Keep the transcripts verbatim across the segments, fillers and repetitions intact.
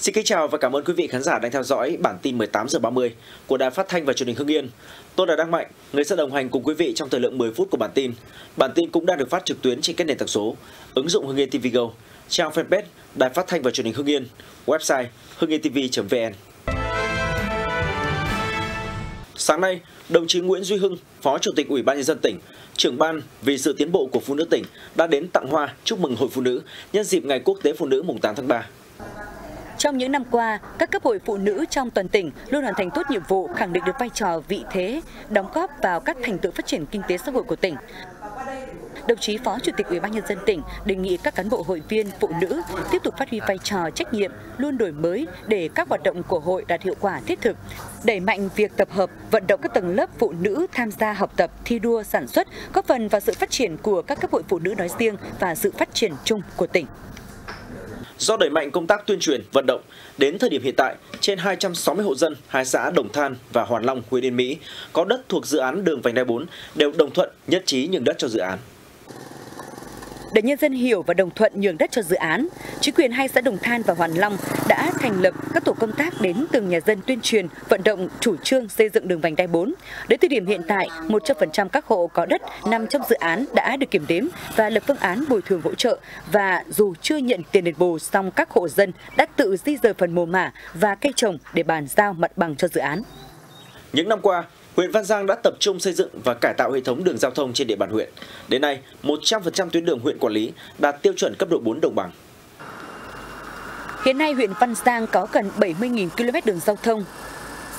Xin kính chào và cảm ơn quý vị khán giả đang theo dõi bản tin mười tám giờ ba mươi của Đài Phát thanh và Truyền hình Hưng Yên. Tôi là Đặng Mạnh, người sẽ đồng hành cùng quý vị trong thời lượng mười phút của bản tin. Bản tin cũng đang được phát trực tuyến trên các nền tảng số, ứng dụng Hưng Yên ti vi Go, trang fanpage Đài Phát thanh và Truyền hình Hưng Yên, website hưng yên tv chấm vn. Sáng nay, đồng chí Nguyễn Duy Hưng, Phó Chủ tịch Ủy ban Nhân dân tỉnh, trưởng ban vì sự tiến bộ của phụ nữ tỉnh đã đến tặng hoa chúc mừng Hội Phụ Nữ nhân dịp Ngày Quốc tế Phụ Nữ mùng tám tháng ba. Trong những năm qua, các cấp hội phụ nữ trong toàn tỉnh luôn hoàn thành tốt nhiệm vụ, khẳng định được vai trò, vị thế, đóng góp vào các thành tựu phát triển kinh tế xã hội của tỉnh. Đồng chí Phó Chủ tịch Ủy ban Nhân dân tỉnh đề nghị các cán bộ hội viên phụ nữ tiếp tục phát huy vai trò trách nhiệm, luôn đổi mới để các hoạt động của hội đạt hiệu quả thiết thực, đẩy mạnh việc tập hợp, vận động các tầng lớp phụ nữ tham gia học tập, thi đua, sản xuất, góp phần vào sự phát triển của các cấp hội phụ nữ nói riêng và sự phát triển chung của tỉnh. Do đẩy mạnh công tác tuyên truyền, vận động, đến thời điểm hiện tại, trên hai trăm sáu mươi hộ dân hai xã Đồng Than và Hoàn Long, huyện Yên Mỹ có đất thuộc dự án đường vành đai bốn đều đồng thuận nhất trí nhường đất cho dự án. Để nhân dân hiểu và đồng thuận nhường đất cho dự án, chính quyền hai xã Đồng Than và Hoàn Long đã thành lập các tổ công tác đến từng nhà dân tuyên truyền, vận động chủ trương xây dựng đường vành đai bốn. Đến thời điểm hiện tại, một trăm phần trăm các hộ có đất nằm trong dự án đã được kiểm đếm và lập phương án bồi thường hỗ trợ, và dù chưa nhận tiền đền bù, song các hộ dân đã tự di rời phần mồ mả và cây trồng để bàn giao mặt bằng cho dự án. Những năm qua, huyện Văn Giang đã tập trung xây dựng và cải tạo hệ thống đường giao thông trên địa bàn huyện. Đến nay, một trăm phần trăm tuyến đường huyện quản lý đạt tiêu chuẩn cấp độ bốn đồng bằng. Hiện nay, huyện Văn Giang có gần bảy mươi nghìn ki lô mét đường giao thông.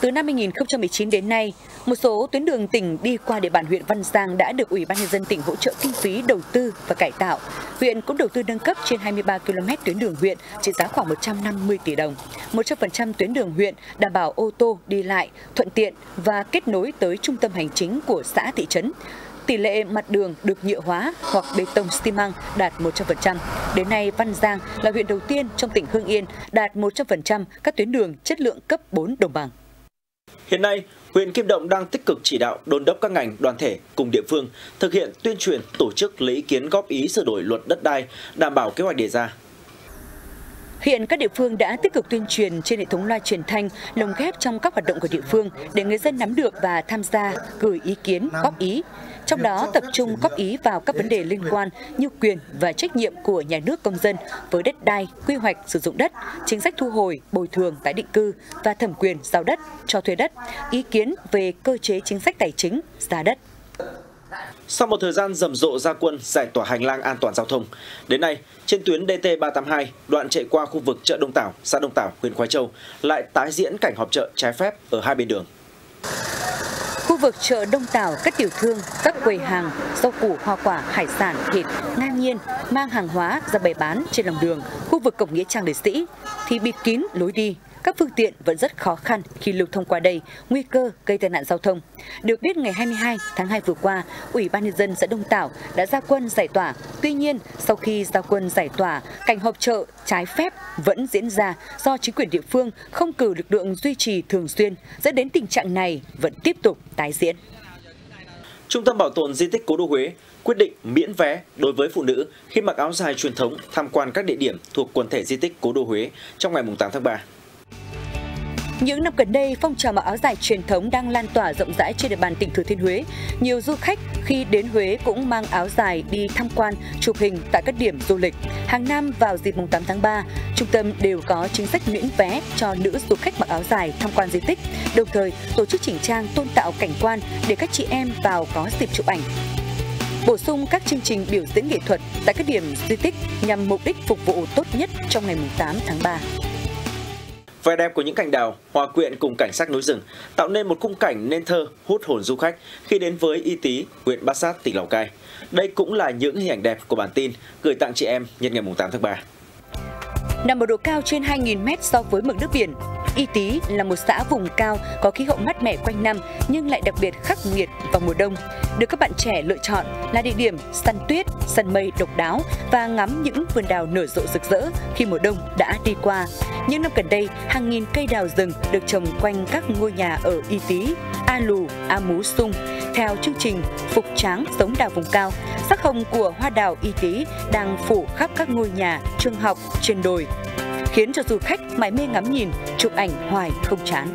Từ năm hai nghìn không trăm mười chín đến nay, một số tuyến đường tỉnh đi qua địa bàn huyện Văn Giang đã được Ủy ban Nhân dân tỉnh hỗ trợ kinh phí đầu tư và cải tạo. Huyện cũng đầu tư nâng cấp trên hai mươi ba ki lô mét tuyến đường huyện trị giá khoảng một trăm năm mươi tỷ đồng. một trăm phần trăm tuyến đường huyện đảm bảo ô tô đi lại, thuận tiện và kết nối tới trung tâm hành chính của xã thị trấn. Tỷ lệ mặt đường được nhựa hóa hoặc bê tông xi măng đạt một trăm phần trăm. Đến nay, Văn Giang là huyện đầu tiên trong tỉnh Hưng Yên đạt một trăm phần trăm các tuyến đường chất lượng cấp bốn đồng bằng. Hiện nay, huyện Kim Động đang tích cực chỉ đạo đôn đốc các ngành, đoàn thể cùng địa phương thực hiện tuyên truyền, tổ chức lấy ý kiến góp ý sửa đổi luật đất đai, đảm bảo kế hoạch đề ra. Hiện các địa phương đã tích cực tuyên truyền trên hệ thống loa truyền thanh, lồng ghép trong các hoạt động của địa phương để người dân nắm được và tham gia, gửi ý kiến, góp ý. Trong đó tập trung góp ý vào các vấn đề liên quan như quyền và trách nhiệm của nhà nước công dân với đất đai, quy hoạch sử dụng đất, chính sách thu hồi, bồi thường tái định cư và thẩm quyền giao đất, cho thuê đất, ý kiến về cơ chế chính sách tài chính, giá đất. Sau một thời gian rầm rộ ra quân giải tỏa hành lang an toàn giao thông, đến nay trên tuyến D T ba tám hai đoạn chạy qua khu vực chợ Đông Tảo, xã Đông Tảo, huyện Khoái Châu lại tái diễn cảnh họp chợ trái phép ở hai bên đường. Khu vực chợ Đông Tảo, các tiểu thương, các quầy hàng, rau củ, hoa quả, hải sản, thịt ngang nhiên mang hàng hóa ra bày bán trên lòng đường, khu vực cổng nghĩa trang Liệt Sĩ thì bịt kín lối đi. Các phương tiện vẫn rất khó khăn khi lưu thông qua đây, nguy cơ gây tai nạn giao thông. Được biết, ngày hai mươi hai tháng hai vừa qua, Ủy ban Nhân dân xã Đông Tảo đã ra quân giải tỏa. Tuy nhiên, sau khi ra quân giải tỏa, cảnh họp chợ trái phép vẫn diễn ra do chính quyền địa phương không cử lực lượng duy trì thường xuyên, dẫn đến tình trạng này vẫn tiếp tục tái diễn. Trung tâm Bảo tồn Di tích Cố Đô Huế quyết định miễn vé đối với phụ nữ khi mặc áo dài truyền thống tham quan các địa điểm thuộc quần thể di tích Cố Đô Huế trong ngày tám tháng ba. Những năm gần đây, phong trào mặc áo dài truyền thống đang lan tỏa rộng rãi trên địa bàn tỉnh Thừa Thiên Huế. Nhiều du khách khi đến Huế cũng mang áo dài đi tham quan, chụp hình tại các điểm du lịch. Hàng năm vào dịp tám tháng ba, trung tâm đều có chính sách miễn vé cho nữ du khách mặc áo dài tham quan di tích, đồng thời tổ chức chỉnh trang tôn tạo cảnh quan để các chị em vào có dịp chụp ảnh. Bổ sung các chương trình biểu diễn nghệ thuật tại các điểm di tích nhằm mục đích phục vụ tốt nhất trong ngày tám tháng ba. Vẻ đẹp của những cành đào, hòa quyện cùng cảnh sắc núi rừng tạo nên một khung cảnh nên thơ hút hồn du khách khi đến với Y Tí, huyện Ba Sát, tỉnh Lào Cai. Đây cũng là những hình ảnh đẹp của bản tin gửi tặng chị em nhân ngày tám tháng ba. Nằm ở độ cao trên hai nghìn mét so với mực nước biển, Y Tí là một xã vùng cao có khí hậu mát mẻ quanh năm nhưng lại đặc biệt khắc nghiệt vào mùa đông. Được các bạn trẻ lựa chọn là địa điểm săn tuyết, săn mây độc đáo và ngắm những vườn đào nở rộ rực rỡ khi mùa đông đã đi qua. Những năm gần đây, hàng nghìn cây đào rừng được trồng quanh các ngôi nhà ở Y Tí, A Lù, A Mú Sung. Theo chương trình Phục Tráng Sống Đào Vùng Cao, sắc hồng của hoa đào Y Tí đang phủ khắp các ngôi nhà, trường học, trên đồi. khiến cho du khách mải mê ngắm nhìn, chụp ảnh hoài không chán.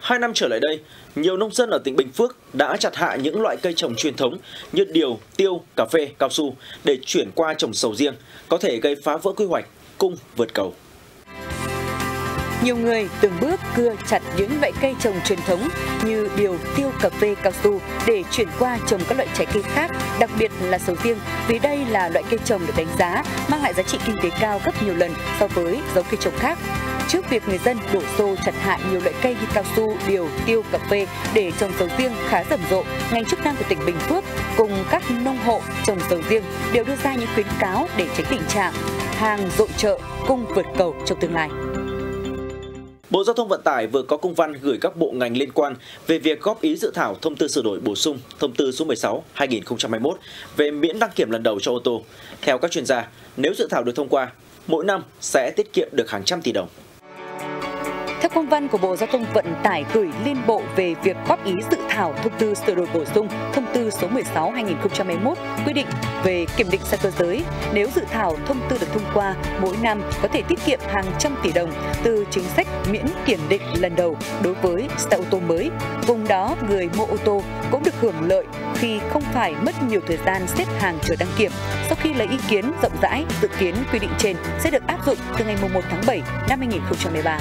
Hai năm trở lại đây, nhiều nông dân ở tỉnh Bình Phước đã chặt hạ những loại cây trồng truyền thống như điều, tiêu, cà phê, cao su để chuyển qua trồng sầu riêng, có thể gây phá vỡ quy hoạch, cung vượt cầu. Nhiều người từng bước cưa chặt những loại cây trồng truyền thống như điều, tiêu, cà phê, cao su để chuyển qua trồng các loại trái cây khác, đặc biệt là sầu riêng, vì đây là loại cây trồng được đánh giá mang lại giá trị kinh tế cao gấp nhiều lần so với giống cây trồng khác. Trước việc người dân đổ xô chặt hạ nhiều loại cây như cao su, điều, tiêu, cà phê để trồng sầu riêng khá rầm rộ, ngành chức năng của tỉnh Bình Phước cùng các nông hộ trồng sầu riêng đều đưa ra những khuyến cáo để tránh tình trạng hàng dội chợ, cung vượt cầu trong tương lai. Bộ Giao thông Vận tải vừa có công văn gửi các bộ ngành liên quan về việc góp ý dự thảo thông tư sửa đổi bổ sung thông tư số mười sáu trên hai nghìn không trăm hai mươi mốt về miễn đăng kiểm lần đầu cho ô tô. Theo các chuyên gia, nếu dự thảo được thông qua, mỗi năm sẽ tiết kiệm được hàng trăm tỷ đồng. Theo công văn của Bộ Giao thông Vận tải gửi Liên Bộ về việc góp ý dự thảo thông tư sửa đổi bổ sung thông tư số mười sáu trên hai nghìn không trăm hai mươi mốt quy định về kiểm định xe cơ giới, nếu dự thảo thông tư được thông qua, mỗi năm có thể tiết kiệm hàng trăm tỷ đồng từ chính sách miễn kiểm định lần đầu đối với xe ô tô mới. Cùng đó, người mua ô tô cũng được hưởng lợi khi không phải mất nhiều thời gian xếp hàng chờ đăng kiểm. Sau khi lấy ý kiến rộng rãi, dự kiến quy định trên sẽ được áp dụng từ ngày mùng một tháng bảy năm hai nghìn không trăm mười ba.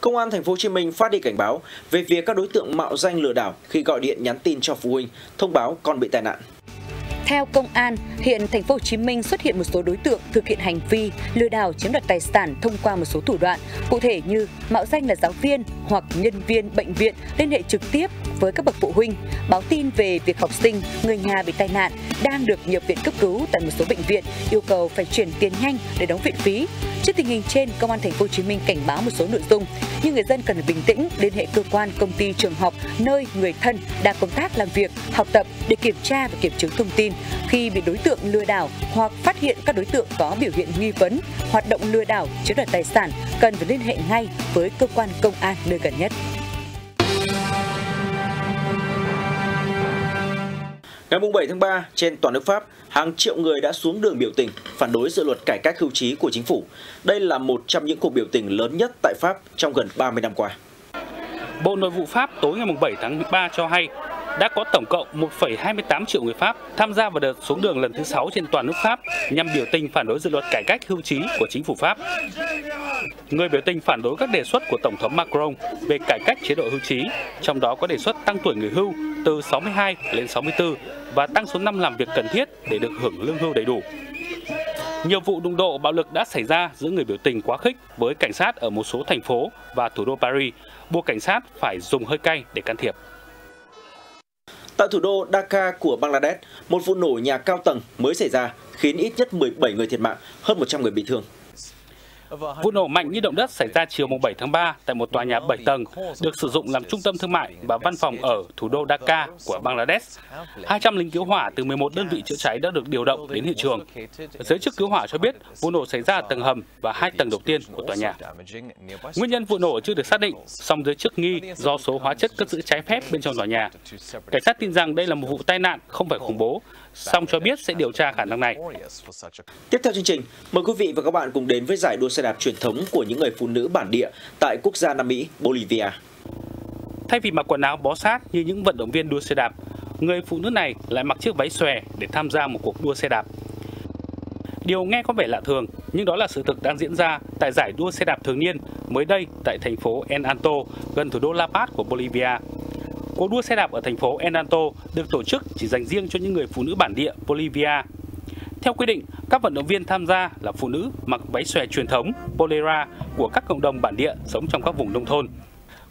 Công an thành phố Hồ Chí Minh phát đi cảnh báo về việc các đối tượng mạo danh lừa đảo khi gọi điện nhắn tin cho phụ huynh thông báo con bị tai nạn. Theo công an, hiện thành phố Hồ Chí Minh xuất hiện một số đối tượng thực hiện hành vi lừa đảo chiếm đoạt tài sản thông qua một số thủ đoạn, cụ thể như mạo danh là giáo viên hoặc nhân viên bệnh viện liên hệ trực tiếp với các bậc phụ huynh, báo tin về việc học sinh, người nhà bị tai nạn đang được nhập viện cấp cứu tại một số bệnh viện, yêu cầu phải chuyển tiền nhanh để đóng viện phí. Trước tình hình trên, công an thành phố Hồ Chí Minh cảnh báo một số nội dung như người dân cần bình tĩnh liên hệ cơ quan, công ty, trường học, nơi người thân đang công tác, làm việc, học tập để kiểm tra và kiểm chứng thông tin khi bị đối tượng lừa đảo, hoặc phát hiện các đối tượng có biểu hiện nghi vấn hoạt động lừa đảo chiếm đoạt tài sản cần phải liên hệ ngay với cơ quan công an nơi gần nhất. Ngày mùng bảy tháng ba, trên toàn nước Pháp, hàng triệu người đã xuống đường biểu tình phản đối dự luật cải cách hưu trí của chính phủ. Đây là một trong những cuộc biểu tình lớn nhất tại Pháp trong gần ba mươi năm qua. Bộ Nội vụ Pháp tối ngày mùng bảy tháng ba cho hay đã có tổng cộng một phẩy hai mươi tám triệu người Pháp tham gia vào đợt xuống đường lần thứ sáu trên toàn nước Pháp nhằm biểu tình phản đối dự luật cải cách hưu trí của chính phủ Pháp. Người biểu tình phản đối các đề xuất của Tổng thống Macron về cải cách chế độ hưu trí, trong đó có đề xuất tăng tuổi người hưu từ sáu mươi hai lên sáu mươi tư và tăng số năm làm việc cần thiết để được hưởng lương hưu đầy đủ. Nhiều vụ đụng độ bạo lực đã xảy ra giữa người biểu tình quá khích với cảnh sát ở một số thành phố và thủ đô Paris, buộc cảnh sát phải dùng hơi cay để can thiệp. Tại thủ đô Dhaka của Bangladesh, một vụ nổ nhà cao tầng mới xảy ra khiến ít nhất mười bảy người thiệt mạng, hơn một trăm người bị thương. Vụ nổ mạnh như động đất xảy ra chiều mùng bảy tháng ba tại một tòa nhà bảy tầng được sử dụng làm trung tâm thương mại và văn phòng ở thủ đô Dhaka của Bangladesh. hai trăm lính cứu hỏa từ mười một đơn vị chữa cháy đã được điều động đến hiện trường. Giới chức cứu hỏa cho biết vụ nổ xảy ra ở tầng hầm và hai tầng đầu tiên của tòa nhà. Nguyên nhân vụ nổ chưa được xác định, song giới chức nghi do số hóa chất cất giữ trái phép bên trong tòa nhà. Cảnh sát tin rằng đây là một vụ tai nạn, không phải khủng bố, song cho biết sẽ điều tra khả năng này. Tiếp theo chương trình, mời quý vị và các bạn cùng đến với giải đua xe đạp truyền thống của những người phụ nữ bản địa tại quốc gia Nam Mỹ, Bolivia. Thay vì mặc quần áo bó sát như những vận động viên đua xe đạp, người phụ nữ này lại mặc chiếc váy xòe để tham gia một cuộc đua xe đạp. Điều nghe có vẻ lạ thường, nhưng đó là sự thực đang diễn ra tại giải đua xe đạp thường niên mới đây tại thành phố Enanto, gần thủ đô La Paz của Bolivia. Cuộc đua xe đạp ở thành phố Enanto được tổ chức chỉ dành riêng cho những người phụ nữ bản địa Bolivia. Theo quy định, các vận động viên tham gia là phụ nữ mặc váy xòe truyền thống Bolera của các cộng đồng bản địa sống trong các vùng nông thôn.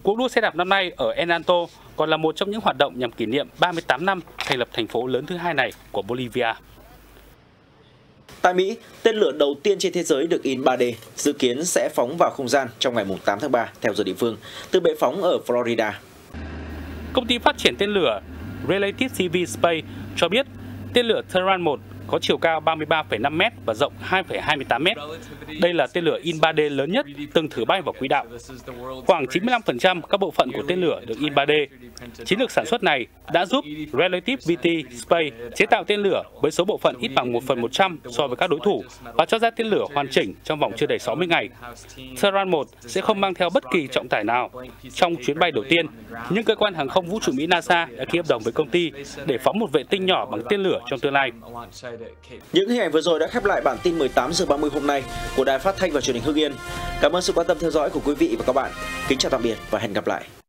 Cuộc đua xe đạp năm nay ở Enanto còn là một trong những hoạt động nhằm kỷ niệm ba mươi tám năm thành lập thành phố lớn thứ hai này của Bolivia. Tại Mỹ, tên lửa đầu tiên trên thế giới được in ba D dự kiến sẽ phóng vào không gian trong ngày mùng tám tháng ba theo giờ địa phương từ bệ phóng ở Florida. Công ty phát triển tên lửa Relativity Space cho biết tên lửa Terran một có chiều cao ba mươi ba phẩy năm mét và rộng hai phẩy hai mươi tám mét. Đây là tên lửa in ba D lớn nhất từng thử bay vào quỹ đạo. Khoảng chín mươi lăm phần trăm các bộ phận của tên lửa được in ba D, Chiến lược sản xuất này đã giúp Relativity Space chế tạo tên lửa với số bộ phận ít bằng một phần một trăm so với các đối thủ và cho ra tên lửa hoàn chỉnh trong vòng chưa đầy sáu mươi ngày. Saran một sẽ không mang theo bất kỳ trọng tải nào trong chuyến bay đầu tiên, nhưng cơ quan hàng không vũ trụ Mỹ NASA đã ký hợp đồng với công ty để phóng một vệ tinh nhỏ bằng tên lửa trong tương lai. Những hình ảnh vừa rồi đã khép lại bản tin mười tám giờ ba mươi hôm nay của Đài Phát thanh và Truyền hình Hưng Yên. Cảm ơn sự quan tâm theo dõi của quý vị và các bạn. Kính chào tạm biệt và hẹn gặp lại.